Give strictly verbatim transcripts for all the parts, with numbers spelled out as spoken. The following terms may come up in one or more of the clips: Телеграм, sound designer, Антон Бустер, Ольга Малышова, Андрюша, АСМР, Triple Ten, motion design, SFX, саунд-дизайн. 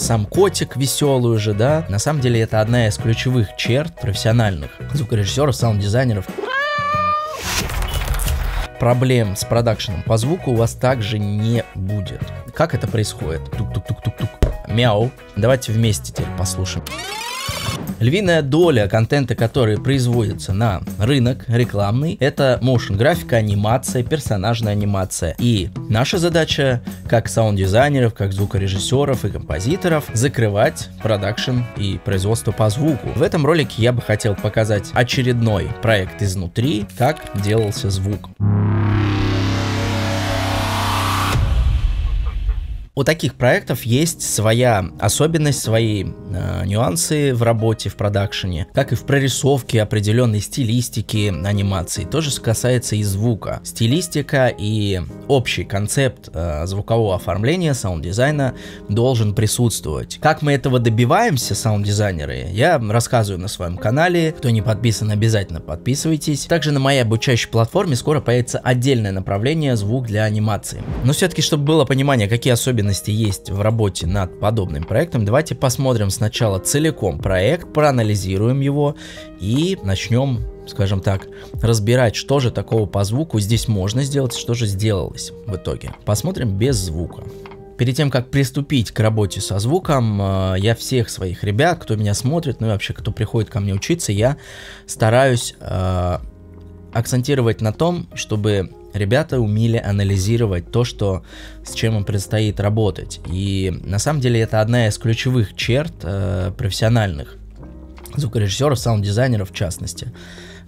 сам котик веселый уже, да. На самом деле это одна из ключевых черт профессиональных звукорежиссеров, саунд-дизайнеров. Проблем с продакшеном по звуку у вас также не будет. Как это происходит? Тук-тук-тук-тук-тук. Мяу. Давайте вместе теперь послушаем. Львиная доля контента, который производится на рынок рекламный, это moушн-графика, анимация, персонажная анимация. И наша задача, как саунд-дизайнеров, как звукорежиссеров и композиторов, закрывать продакшн и производство по звуку. В этом ролике я бы хотел показать очередной проект изнутри, как делался звук. У таких проектов есть своя особенность, свои э, нюансы в работе, в продакшене, как и в прорисовке определенной стилистики анимации. Тоже касается и звука. Стилистика и общий концепт э, звукового оформления, саунд-дизайна должен присутствовать. Как мы этого добиваемся, саунд-дизайнеры, я рассказываю на своем канале. Кто не подписан, обязательно подписывайтесь. Также на моей обучающей платформе скоро появится отдельное направление «Звук для анимации». Но все-таки, чтобы было понимание, какие особенности есть в работе над подобным проектом, давайте посмотрим сначала целиком проект, проанализируем его и начнем, скажем так, разбирать, что же такого по звуку здесь можно сделать, что же сделалось в итоге. Посмотрим без звука. Перед тем, как приступить к работе со звуком, я всех своих ребят, кто меня смотрит, ну и вообще, кто приходит ко мне учиться, я стараюсь э, акцентировать на том, чтобы ребята умели анализировать то, что, с чем им предстоит работать. И на самом деле это одна из ключевых черт э, профессиональных звукорежиссеров, саунд-дизайнеров в частности,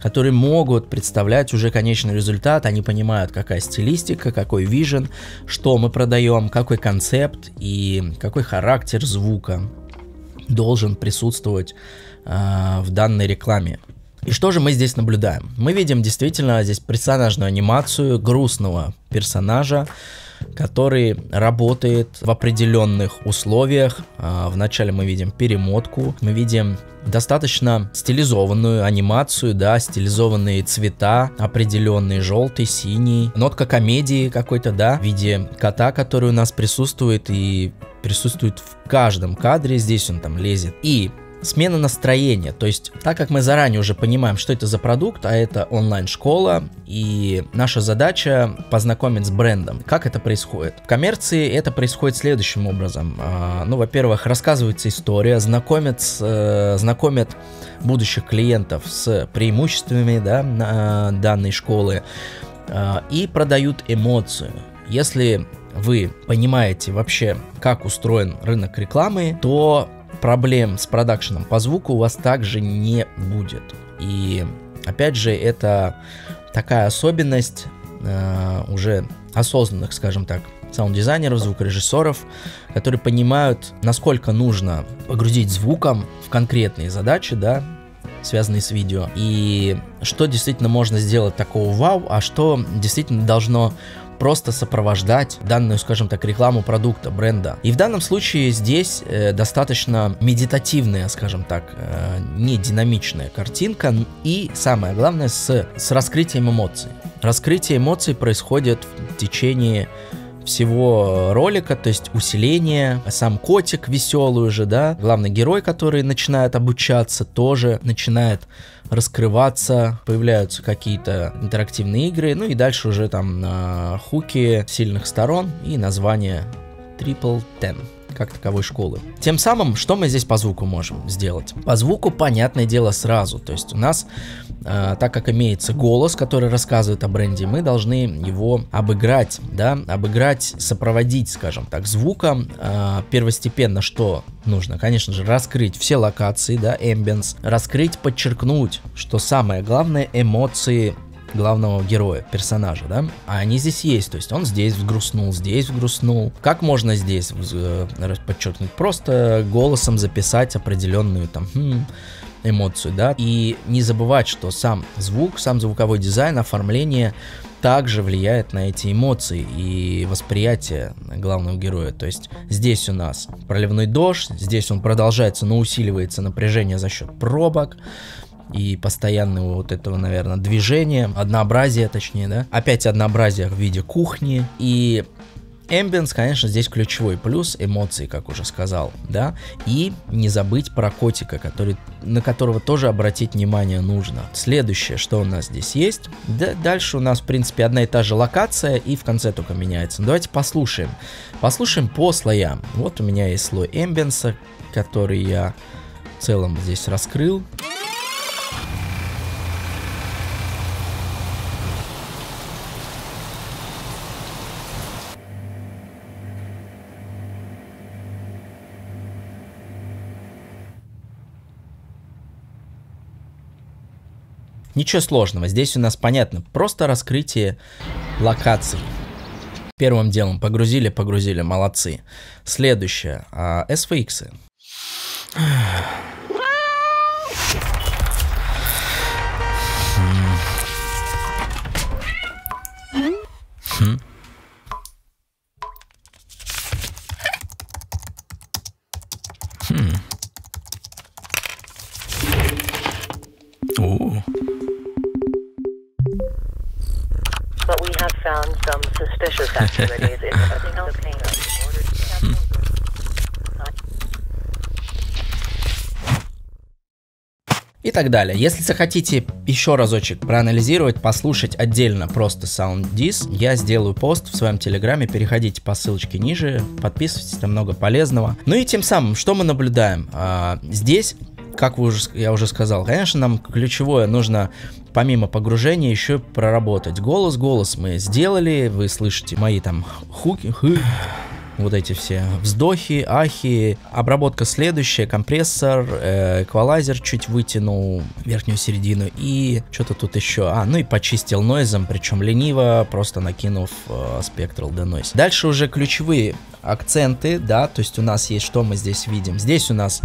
которые могут представлять уже конечный результат. Они понимают, какая стилистика, какой вижен, что мы продаем, какой концепт и какой характер звука должен присутствовать э, в данной рекламе. И что же мы здесь наблюдаем? Мы видим действительно здесь персонажную анимацию грустного персонажа, который работает в определенных условиях. Вначале мы видим перемотку, мы видим достаточно стилизованную анимацию, да, стилизованные цвета, определенный желтый, синий, нотка комедии какой-то, да, в виде кота, который у нас присутствует и присутствует в каждом кадре. Здесь он там лезет. И смена настроения, то есть так как мы заранее уже понимаем, что это за продукт, а это онлайн-школа, и наша задача познакомить с брендом. Как это происходит? В коммерции это происходит следующим образом. Ну, во-первых, рассказывается история, знакомят, знакомят будущих клиентов с преимуществами, да, данной школы и продают эмоцию. Если вы понимаете вообще, как устроен рынок рекламы, то проблем с продакшеном по звуку у вас также не будет. И опять же, это такая особенность э, уже осознанных, скажем так, саунд-дизайнеров, звукорежиссеров, которые понимают, насколько нужно погрузить звуком в конкретные задачи, да, связанные с видео, и что действительно можно сделать такого вау, а что действительно должно просто сопровождать данную, скажем так, рекламу продукта, бренда. И в данном случае здесь э, достаточно медитативная, скажем так, э, не динамичная картинка, и самое главное с, с раскрытием эмоций. Раскрытие эмоций происходит в течение всего ролика, то есть усиление, сам котик веселый уже, да, главный герой, который начинает обучаться, тоже начинает раскрываться, появляются какие-то интерактивные игры, ну и дальше уже там э, хуки сильных сторон и название Triple Ten как таковой школы. Тем самым, что мы здесь по звуку можем сделать? По звуку, понятное дело, сразу, то есть у нас, э, так как имеется голос, который рассказывает о бренде, мы должны его обыграть, да, обыграть, сопроводить, скажем так, звуком. Э, первостепенно что нужно? Конечно же, раскрыть все локации, да, эмбиенс, раскрыть, подчеркнуть, что самое главное, эмоции главного героя, персонажа, да, а они здесь есть, то есть он здесь взгрустнул, здесь взгрустнул. Как можно здесь подчеркнуть? Просто голосом записать определенную там хм, эмоцию, да, и не забывать, что сам звук, сам звуковой дизайн, оформление также влияет на эти эмоции и восприятие главного героя. То есть здесь у нас проливной дождь, здесь он продолжается, но усиливается напряжение за счет пробок и постоянного вот этого, наверное, движения, однообразия, точнее, да, опять однообразие в виде кухни, и Эмбиенс, конечно, здесь ключевой плюс, эмоции, как уже сказал, да, и не забыть про котика, который, на которого тоже обратить внимание нужно. Следующее, что у нас здесь есть, да, дальше у нас, в принципе, одна и та же локация, и в конце только меняется. Давайте послушаем, послушаем по слоям. Вот у меня есть слой эмбиенса, который я в целом здесь раскрыл. Ничего сложного, здесь у нас понятно, просто раскрытие локаций. Первым делом погрузили, погрузили, молодцы. Следующее, а, эс эф икс. И так далее. Если захотите еще разочек проанализировать, послушать отдельно просто саунд-диз, я сделаю пост в своем телеграме, переходите по ссылочке ниже, подписывайтесь, там много полезного. Ну и тем самым, что мы наблюдаем? А, здесь, как вы уже, я уже сказал, конечно, нам ключевое нужно помимо погружения еще проработать голос. Голос мы сделали, вы слышите мои там хуки, хы, вот эти все вздохи, ахи. Обработка следующая, компрессор, э, эквалайзер чуть вытянул верхнюю середину и что-то тут еще. А, ну и почистил нойзом, причем лениво, просто накинув э, Spectral Denoise. Дальше уже ключевые акценты, да, то есть у нас есть, что мы здесь видим. Здесь у нас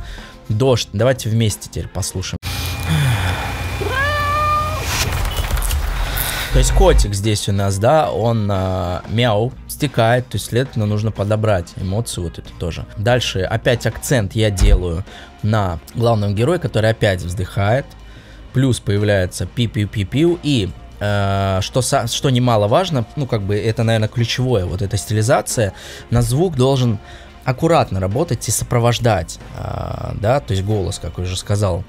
дождь, давайте вместе теперь послушаем. То есть котик здесь у нас, да, он э, мяу, стекает, то есть, следовательно, нужно подобрать эмоцию, вот это тоже. Дальше опять акцент я делаю на главном герое, который опять вздыхает, плюс появляется пи-пи-пи-пи, и э, что, что немаловажно, ну, как бы, это, наверное, ключевое, вот эта стилизация, на звук должен аккуратно работать и сопровождать, э, да, то есть голос, как я уже сказал.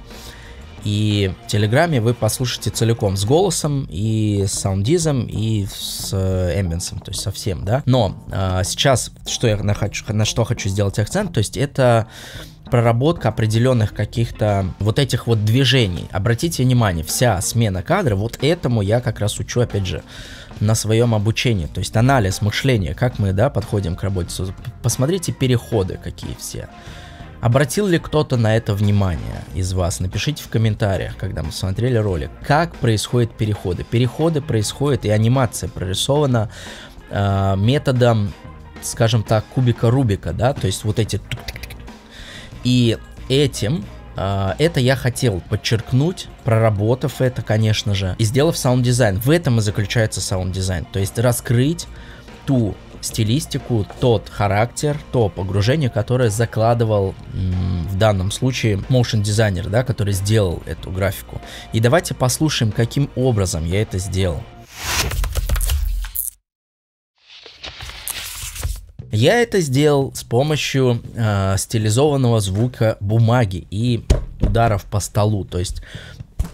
И в Телеграме вы послушаете целиком с голосом, и с саунддизом, и с эмбиенсом, то есть совсем, да. Но э, сейчас, что я на, хочу, на что хочу сделать акцент, то есть это проработка определенных каких-то вот этих вот движений. Обратите внимание, вся смена кадра, вот этому я как раз учу, опять же, на своем обучении. То есть анализ мышления, как мы, да, подходим к работе. Посмотрите переходы, какие все. Обратил ли кто-то на это внимание из вас? Напишите в комментариях, когда мы смотрели ролик, как происходят переходы. Переходы происходят, и анимация прорисована э, методом, скажем так, кубика Рубика, да, то есть вот эти... И этим, э, это я хотел подчеркнуть, проработав это, конечно же, и сделав саунд-дизайн. В этом и заключается саунд-дизайн, то есть раскрыть ту... стилистику, тот характер, то погружение, которое закладывал в данном случае motion дизайнер, да, который сделал эту графику. И давайте послушаем, каким образом я это сделал. Я это сделал с помощью э, стилизованного звука бумаги и ударов по столу, то есть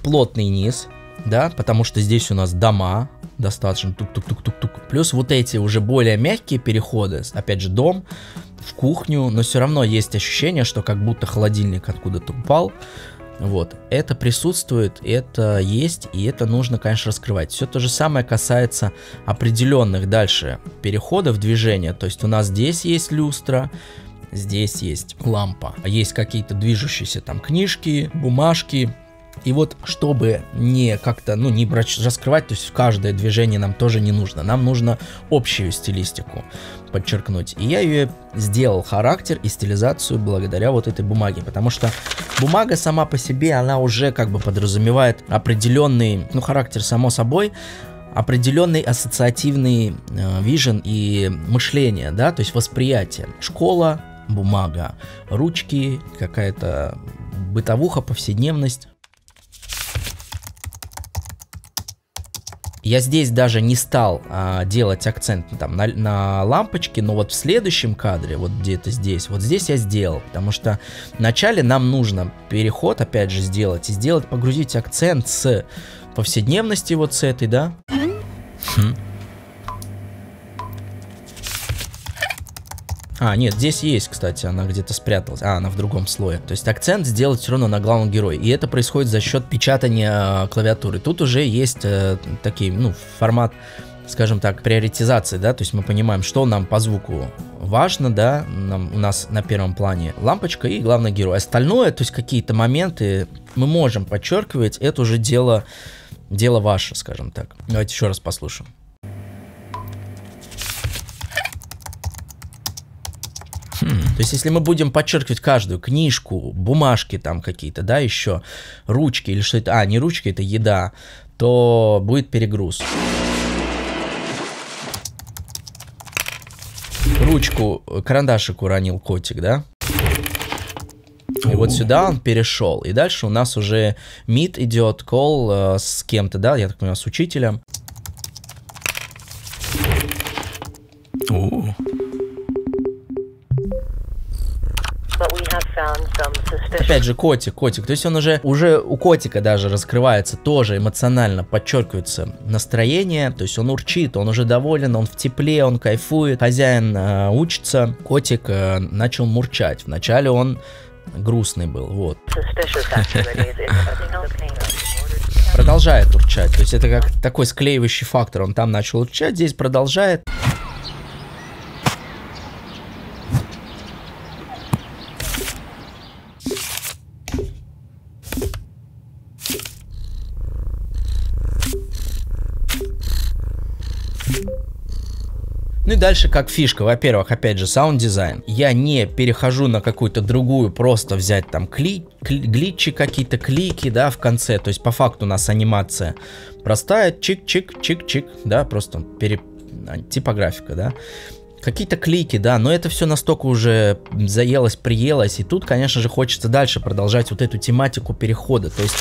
плотный низ, да, потому что здесь у нас дома. Достаточно тук-тук-тук-тук-тук. Плюс вот эти уже более мягкие переходы. Опять же, дом в кухню. Но все равно есть ощущение, что как будто холодильник откуда-то упал. Вот. Это присутствует, это есть, и это нужно, конечно, раскрывать. Все то же самое касается определенных дальше переходов движения. То есть у нас здесь есть люстра, здесь есть лампа. Есть какие-то движущиеся там книжки, бумажки. И вот, чтобы не как-то, ну, не раскрывать, то есть каждое движение нам тоже не нужно. Нам нужно общую стилистику подчеркнуть. И я ее сделал характер и стилизацию благодаря вот этой бумаге. Потому что бумага сама по себе, она уже как бы подразумевает определенный, ну, характер само собой, определенный ассоциативный вижен и мышление, да, то есть восприятие. Школа, бумага, ручки, какая-то бытовуха, повседневность. Я здесь даже не стал а, делать акцент там, на, на лампочки, но вот в следующем кадре, вот где-то здесь, вот здесь я сделал, потому что вначале нам нужно переход опять же сделать и сделать, погрузить акцент с повседневности вот с этой, да? Хм. А, нет, здесь есть, кстати, она где-то спряталась. А, она в другом слое. То есть акцент сделать все равно на главного героя. И это происходит за счет печатания клавиатуры. Тут уже есть э, такие, ну, формат, скажем так, приоритизации, да? То есть мы понимаем, что нам по звуку важно, да? Нам, у нас на первом плане лампочка и главный герой. Остальное, то есть какие-то моменты мы можем подчеркивать. Это уже дело, дело ваше, скажем так. Давайте еще раз послушаем. То есть, если мы будем подчеркивать каждую книжку, бумажки там какие-то, да, еще, ручки или что это, а, не ручки, это еда, то будет перегруз. Ручку, карандашик уронил котик, да? И вот сюда он перешел. И дальше у нас уже meet идет, call э, с кем-то, да, я так понимаю, с учителем. О. Опять же, котик, котик. То есть он уже, уже у котика даже раскрывается, тоже эмоционально подчеркивается настроение. То есть он урчит, он уже доволен, он в тепле, он кайфует. Хозяин э, учится, котик э, начал мурчать. Вначале он грустный был, вот. Продолжает урчать. То есть это как такой склеивающий фактор. Он там начал урчать, здесь продолжает. Ну и дальше как фишка, во-первых, опять же, sound design. Я не перехожу на какую-то другую, просто взять там кли кли глитчи какие-то, клики, да, в конце. То есть по факту у нас анимация простая, чик-чик-чик-чик, да, просто пере... типографика, да. Какие-то клики, да, но это все настолько уже заелось, приелось, и тут, конечно же, хочется дальше продолжать вот эту тематику перехода. То есть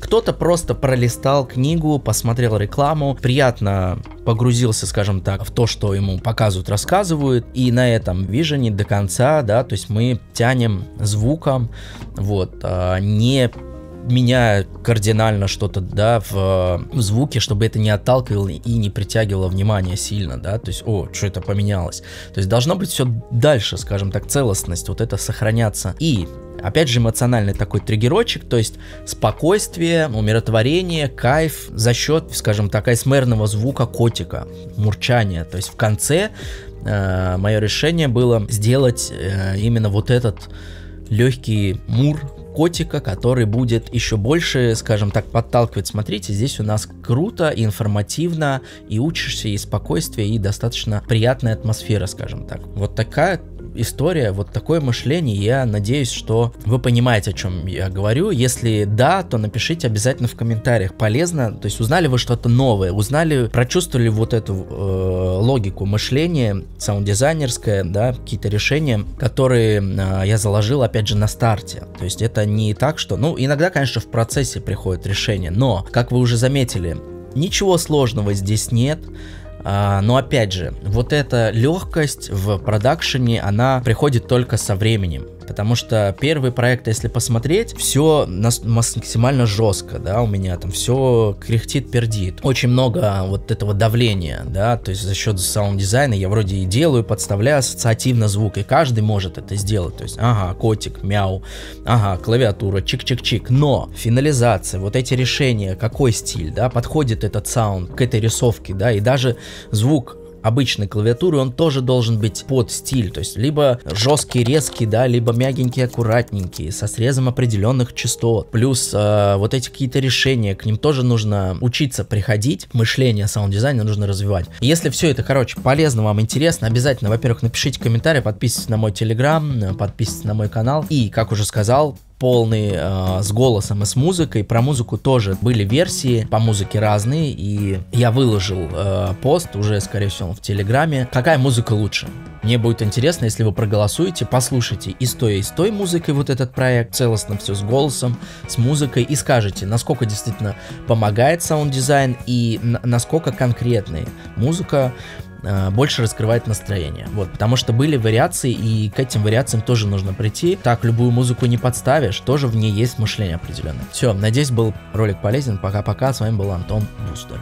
кто-то просто пролистал книгу, посмотрел рекламу, приятно погрузился, скажем так, в то, что ему показывают, рассказывают, и на этом вижене до конца, да, то есть мы тянем звуком, вот, не меняя кардинально что-то, да, в, в звуке, чтобы это не отталкивало и не притягивало внимание сильно, да, то есть, о, что это поменялось. То есть должно быть все дальше, скажем так, целостность, вот это сохраняться. И, опять же, эмоциональный такой триггерочек, то есть спокойствие, умиротворение, кайф за счет, скажем так, АСМРного звука котика, мурчания, то есть в конце э, мое решение было сделать э, именно вот этот легкий мур котика, который будет еще больше, скажем так, подталкивать. Смотрите, здесь у нас круто, информативно, и учишься, и спокойствие, и достаточно приятная атмосфера, скажем так. Вот такая история, вот такое мышление. Я надеюсь, что вы понимаете, о чем я говорю. Если да, то напишите обязательно в комментариях. Полезно, то есть узнали вы что-то новое, узнали, прочувствовали вот эту э, логику мышления саунд-дизайнерское, да, какие-то решения, которые э, я заложил, опять же, на старте. То есть это не так, что... Ну, иногда, конечно, в процессе приходит решение, но, как вы уже заметили, ничего сложного здесь нет. Но опять же, вот эта легкость в продакшене, она приходит только со временем. Потому что первые проекты, если посмотреть, все максимально жестко, да, у меня там все кряхтит, пердит. Очень много вот этого давления, да, то есть за счет саунд-дизайна я вроде и делаю, подставляю ассоциативно звук, и каждый может это сделать. То есть, ага, котик, мяу, ага, клавиатура, чик-чик-чик. Но финализация, вот эти решения, какой стиль, да, подходит этот саунд к этой рисовке, да, и даже звук обычной клавиатуры, он тоже должен быть под стиль, то есть либо жесткий, резкий, да, либо мягенький, аккуратненький, со срезом определенных частот, плюс э, вот эти какие-то решения, к ним тоже нужно учиться приходить, мышление саунд-дизайна нужно развивать. Если все это, короче, полезно вам, интересно, обязательно, во-первых, напишите комментарий, подписывайтесь на мой телеграм, подписывайтесь на мой канал, и, как уже сказал, полный, э, с голосом и с музыкой. Про музыку тоже были версии, по музыке разные, и я выложил э, пост, уже, скорее всего, в Телеграме, какая музыка лучше. Мне будет интересно, если вы проголосуете, послушайте и с той, и с той музыкой вот этот проект, целостно все с голосом, с музыкой, и скажете, насколько действительно помогает саунд-дизайн и на насколько конкретная музыка больше раскрывает настроение. Вот, потому что были вариации, и к этим вариациям тоже нужно прийти. Так любую музыку не подставишь, тоже в ней есть мышление определенное. Все, надеюсь, был ролик полезен. Пока-пока, с вами был Антон Бустер.